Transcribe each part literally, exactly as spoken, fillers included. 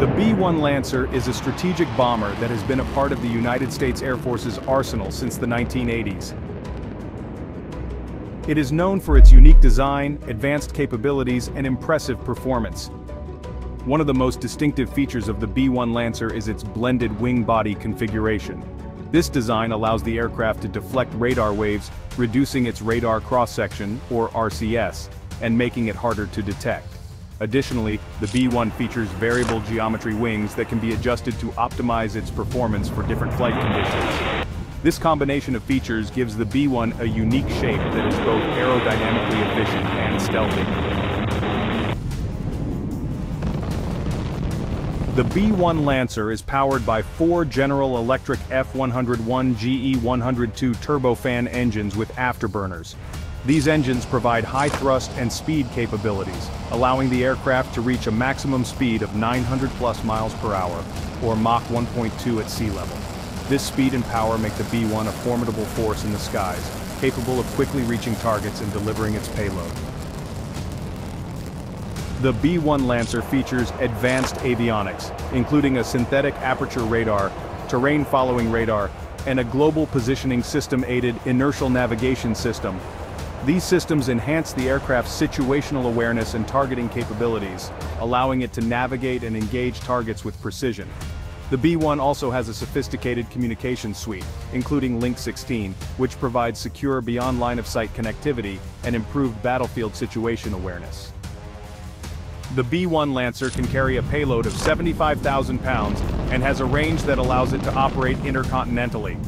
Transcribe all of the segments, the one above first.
The B one Lancer is a strategic bomber that has been a part of the United States Air Force's arsenal since the nineteen eighties. It is known for its unique design, advanced capabilities, and impressive performance. One of the most distinctive features of the B one Lancer is its blended wing-body configuration. This design allows the aircraft to deflect radar waves, reducing its radar cross-section, or R C S, and making it harder to detect. Additionally, the B one features variable geometry wings that can be adjusted to optimize its performance for different flight conditions. This combination of features gives the B one a unique shape that is both aerodynamically efficient and stealthy. The B one Lancer is powered by four General Electric F one oh one G E one oh two turbofan engines with afterburners. These engines provide high thrust and speed capabilities, allowing the aircraft to reach a maximum speed of nine hundred plus miles per hour, or Mach one point two at sea level. This speed and power make the B one a formidable force in the skies, capable of quickly reaching targets and delivering its payload. The B one Lancer features advanced avionics, including a synthetic aperture radar, terrain-following radar, and a global positioning system-aided inertial navigation system. These systems enhance the aircraft's situational awareness and targeting capabilities, allowing it to navigate and engage targets with precision. The B one also has a sophisticated communications suite, including Link sixteen, which provides secure beyond line-of-sight connectivity and improved battlefield situation awareness. The B one Lancer can carry a payload of seventy-five thousand pounds and has a range that allows it to operate intercontinentally.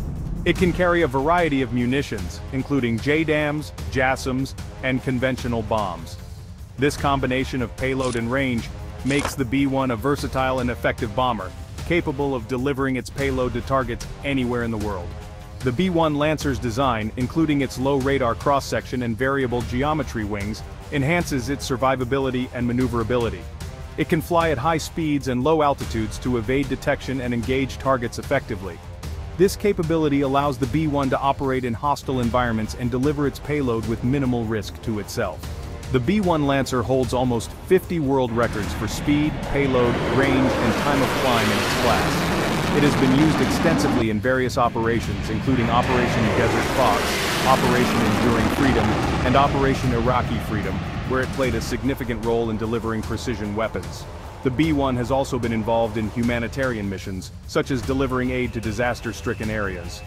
It can carry a variety of munitions, including J D A Ms, JASSMs, and conventional bombs. This combination of payload and range makes the B one a versatile and effective bomber, capable of delivering its payload to targets anywhere in the world. The B one Lancer's design, including its low radar cross-section and variable geometry wings, enhances its survivability and maneuverability. It can fly at high speeds and low altitudes to evade detection and engage targets effectively. This capability allows the B one to operate in hostile environments and deliver its payload with minimal risk to itself. The B one Lancer holds almost fifty world records for speed, payload, range, and time of climb in its class. It has been used extensively in various operations, including Operation Desert Fox, Operation Enduring Freedom, and Operation Iraqi Freedom, where it played a significant role in delivering precision weapons. The B one has also been involved in humanitarian missions, such as delivering aid to disaster-stricken areas.